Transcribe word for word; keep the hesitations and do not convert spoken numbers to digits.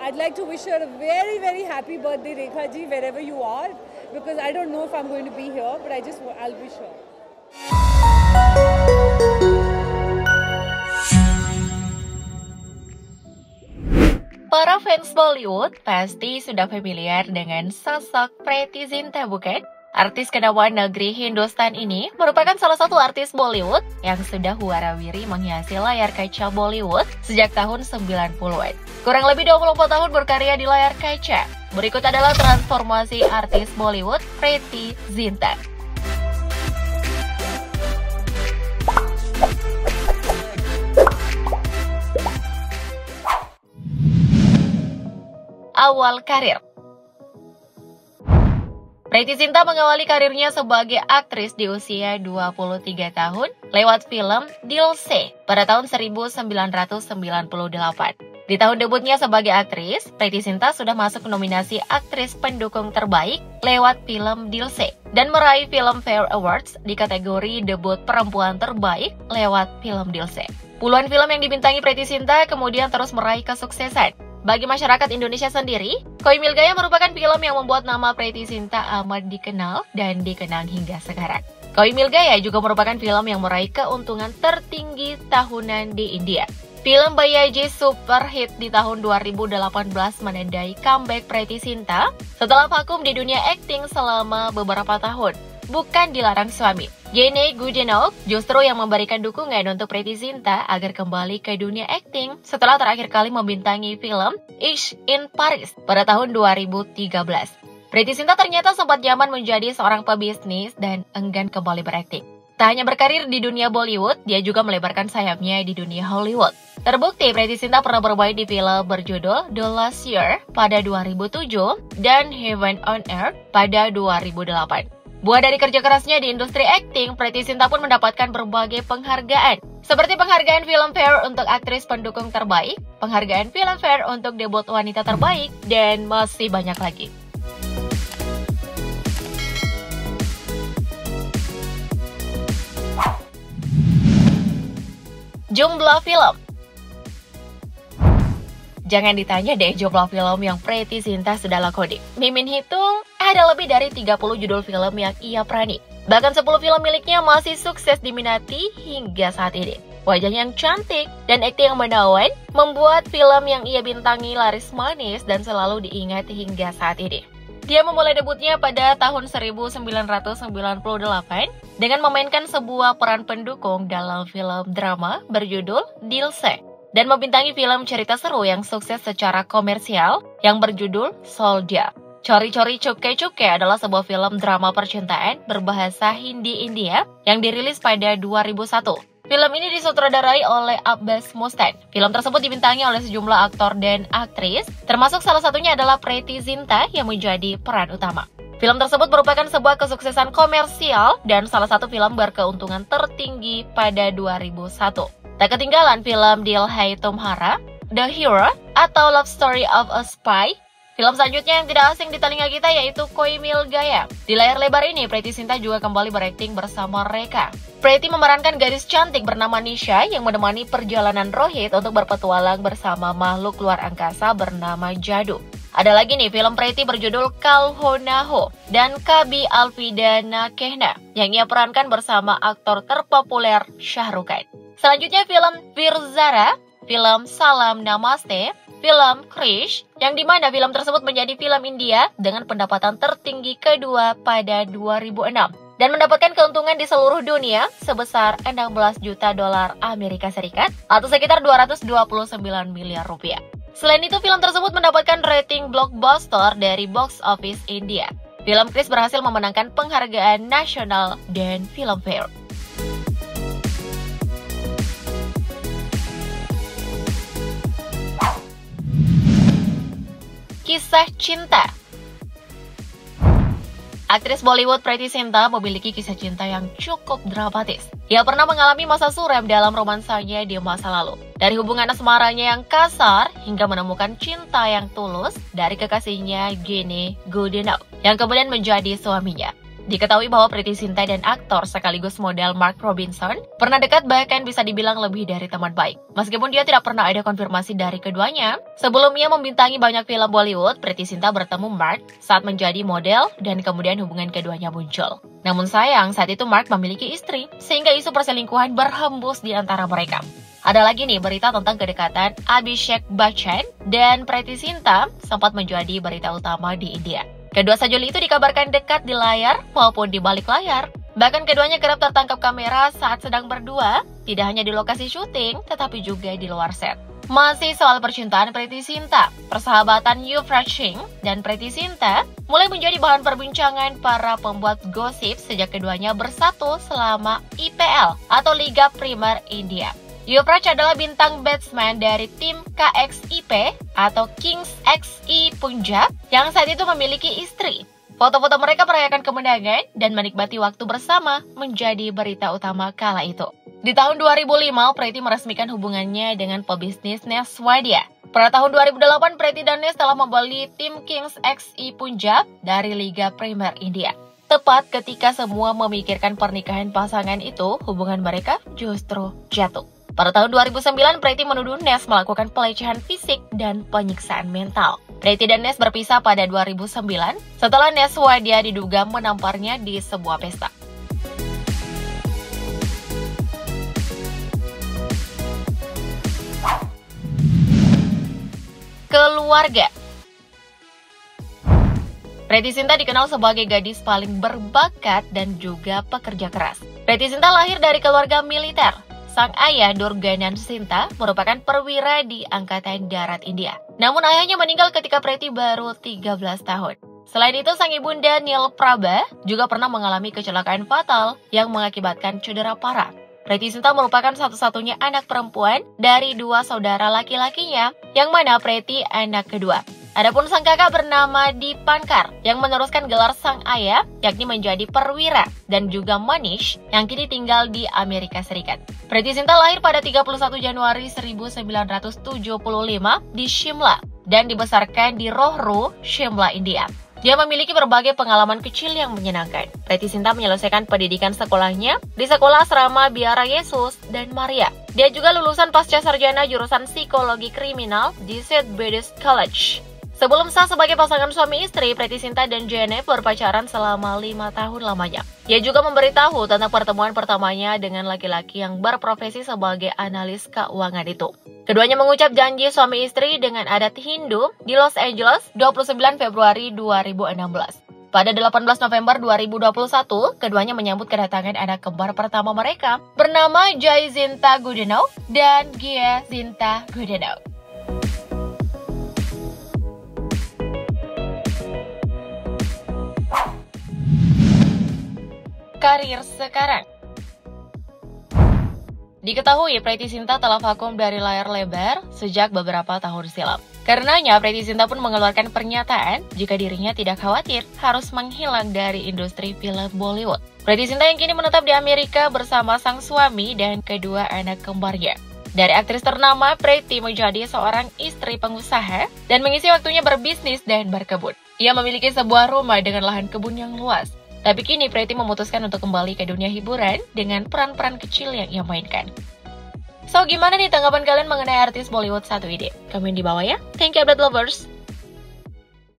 I'd like to wish her a very, very happy birthday, Rekha ji, wherever you are, because I don't know if I'm going to be here, but I just, I'll wish her. Para fans Bollywood pasti sudah familiar dengan sosok Preity Zinta, bukan? Artis kenamaan negeri Hindustan ini merupakan salah satu artis Bollywood yang sudah huara-wiri menghiasi layar kaca Bollywood sejak tahun sembilan puluhan. Kurang lebih dua puluh empat tahun berkarya di layar kaca. Berikut adalah transformasi artis Bollywood Preity Zinta. Awal karir. Preity Zinta mengawali karirnya sebagai aktris di usia dua puluh tiga tahun lewat film Dil Se pada tahun seribu sembilan ratus sembilan puluh delapan. Di tahun debutnya sebagai aktris, Preity Zinta sudah masuk nominasi aktris pendukung terbaik lewat film Dil Se dan meraih Filmfare Awards di kategori debut perempuan terbaik lewat film Dil Se. Puluhan film yang dibintangi Preity Zinta kemudian terus meraih kesuksesan. Bagi masyarakat Indonesia sendiri, Koi Mil Gaya merupakan film yang membuat nama Preity Zinta amat dikenal dan dikenang hingga sekarang. Koi Mil Gaya juga merupakan film yang meraih keuntungan tertinggi tahunan di India. Film Bayaji super hit di tahun dua ribu delapan belas menandai comeback Preity Zinta setelah vakum di dunia akting selama beberapa tahun, bukan dilarang suami. Gene Goodenough justru yang memberikan dukungan untuk Preity Zinta agar kembali ke dunia akting setelah terakhir kali membintangi film Ishq in Paris pada tahun dua ribu tiga belas. Preity Zinta ternyata sempat zaman menjadi seorang pebisnis dan enggan kembali berakting. Tak hanya berkarir di dunia Bollywood, dia juga melebarkan sayapnya di dunia Hollywood. Terbukti, Preity Zinta pernah bermain di film berjudul The Last Year pada dua ribu tujuh dan Heaven on Earth pada dua ribu delapan. Buah dari kerja kerasnya di industri akting, Preity Zinta pun mendapatkan berbagai penghargaan, seperti penghargaan Filmfare untuk aktris pendukung terbaik, penghargaan Filmfare untuk debut wanita terbaik, dan masih banyak lagi. Jumlah film. Jangan ditanya deh jumlah film yang Preity Zinta sudah lakoni. Mimin hitung, ada lebih dari tiga puluh judul film yang ia perani. Bahkan sepuluh film miliknya masih sukses diminati hingga saat ini. Wajahnya yang cantik dan akting yang menawan membuat film yang ia bintangi laris manis dan selalu diingat hingga saat ini. Dia memulai debutnya pada tahun seribu sembilan ratus sembilan puluh delapan dengan memainkan sebuah peran pendukung dalam film drama berjudul Dil Se dan membintangi film cerita seru yang sukses secara komersial yang berjudul Soldier. Chori-Chori Chukke Chukke adalah sebuah film drama percintaan berbahasa Hindi India yang dirilis pada dua ribu satu. Film ini disutradarai oleh Abbas Mustan. Film tersebut dibintangi oleh sejumlah aktor dan aktris, termasuk salah satunya adalah Preity Zinta yang menjadi peran utama. Film tersebut merupakan sebuah kesuksesan komersial dan salah satu film berkeuntungan tertinggi pada dua ribu satu. Tak ketinggalan film Dil Hai Tumhara, The Hero, atau Love Story of a Spy. Film selanjutnya yang tidak asing di telinga kita yaitu Koi Mil Gaya. Di layar lebar ini, Preity Zinta juga kembali berakting bersama Rekha. Preity memerankan gadis cantik bernama Nisha yang menemani perjalanan Rohit untuk berpetualang bersama makhluk luar angkasa bernama Jadu. Ada lagi nih film Preity berjudul Kal Ho Naa Ho dan Kabi Alvidana Kehna yang ia perankan bersama aktor terpopuler Shah Rukh Khan. Selanjutnya film Firzara, film Salam Namaste, film Krish, yang dimana film tersebut menjadi film India dengan pendapatan tertinggi kedua pada dua ribu enam dan mendapatkan keuntungan di seluruh dunia sebesar enam belas juta dolar Amerika Serikat atau sekitar dua ratus dua puluh sembilan miliar rupiah. Selain itu, film tersebut mendapatkan rating blockbuster dari box office India. Film Krish berhasil memenangkan penghargaan nasional dan Filmfare. Kisah cinta. Aktris Bollywood Preity Zinta memiliki kisah cinta yang cukup dramatis. Ia pernah mengalami masa suram dalam romansanya di masa lalu. Dari hubungan asmaranya yang kasar hingga menemukan cinta yang tulus dari kekasihnya Gene Goodenough yang kemudian menjadi suaminya. Diketahui bahwa Preity Zinta dan aktor sekaligus model Mark Robinson pernah dekat, bahkan bisa dibilang lebih dari teman baik. Meskipun dia tidak pernah ada konfirmasi dari keduanya, sebelum ia membintangi banyak film Bollywood, Preity Zinta bertemu Mark saat menjadi model dan kemudian hubungan keduanya muncul. Namun sayang, saat itu Mark memiliki istri, sehingga isu perselingkuhan berhembus di antara mereka. Ada lagi nih berita tentang kedekatan Abhishek Bachchan dan Preity Zinta sempat menjadi berita utama di India. Kedua sajoli itu dikabarkan dekat di layar maupun di balik layar. Bahkan keduanya kerap tertangkap kamera saat sedang berdua, tidak hanya di lokasi syuting, tetapi juga di luar set. Masih soal percintaan Preity Zinta, persahabatan Yuvraj Singh dan Preity Zinta mulai menjadi bahan perbincangan para pembuat gosip sejak keduanya bersatu selama I P L atau Liga Primer India. Yuvraj adalah bintang batsman dari tim K X I P atau Kings X I Punjab yang saat itu memiliki istri. Foto-foto mereka merayakan kemenangan dan menikmati waktu bersama menjadi berita utama kala itu. Di tahun dua ribu lima, Preity meresmikan hubungannya dengan pebisnis Ness Wadia. Pada tahun dua ribu delapan, Preity dan Ness telah membeli tim Kings X I Punjab dari Liga Primer India. Tepat ketika semua memikirkan pernikahan pasangan itu, hubungan mereka justru jatuh. Pada tahun dua ribu sembilan, Preity menuduh Ness melakukan pelecehan fisik dan penyiksaan mental. Preity dan Ness berpisah pada dua ribu sembilan setelah Ness Wadia diduga menamparnya di sebuah pesta. Keluarga. Preity Zinta dikenal sebagai gadis paling berbakat dan juga pekerja keras. Preity Zinta lahir dari keluarga militer. Sang ayah, Durganan Zinta, merupakan perwira di Angkatan Darat India. Namun ayahnya meninggal ketika Preity baru tiga belas tahun. Selain itu, sang ibunda Nil Prabha juga pernah mengalami kecelakaan fatal yang mengakibatkan cedera parah. Preity Zinta merupakan satu-satunya anak perempuan dari dua saudara laki-lakinya, yang mana Preity anak kedua. Adapun sang kakak bernama Dipankar yang meneruskan gelar sang ayah, yakni menjadi perwira, dan juga Manish yang kini tinggal di Amerika Serikat. Preity Zinta lahir pada tiga puluh satu Januari seribu sembilan ratus tujuh puluh lima di Shimla dan dibesarkan di Rohru, Shimla, India. Dia memiliki berbagai pengalaman kecil yang menyenangkan. Preity Zinta menyelesaikan pendidikan sekolahnya di sekolah asrama Biara Yesus dan Maria. Dia juga lulusan pasca sarjana jurusan psikologi kriminal di St. Bede's College. Sebelum sah sebagai pasangan suami istri, Preity Zinta dan Gene berpacaran selama lima tahun lamanya. Dia juga memberitahu tentang pertemuan pertamanya dengan laki-laki yang berprofesi sebagai analis keuangan itu. Keduanya mengucap janji suami istri dengan adat Hindu di Los Angeles dua puluh sembilan Februari dua ribu enam belas. Pada delapan belas November dua ribu dua puluh satu, keduanya menyambut kedatangan anak kembar pertama mereka bernama Jai Zinta Goodenough dan Gia Zinta Goodenough. Karir sekarang. Diketahui Preity Zinta telah vakum dari layar lebar sejak beberapa tahun silam. Karenanya Preity Zinta pun mengeluarkan pernyataan jika dirinya tidak khawatir harus menghilang dari industri film Bollywood. Preity Zinta yang kini menetap di Amerika bersama sang suami dan kedua anak kembarnya. Dari aktris ternama, Preity menjadi seorang istri pengusaha dan mengisi waktunya berbisnis dan berkebun. Ia memiliki sebuah rumah dengan lahan kebun yang luas. Tapi kini Preity memutuskan untuk kembali ke dunia hiburan dengan peran-peran kecil yang ia mainkan. So, gimana nih tanggapan kalian mengenai artis Bollywood satu ini? Komen di bawah ya. Thank you, update lovers.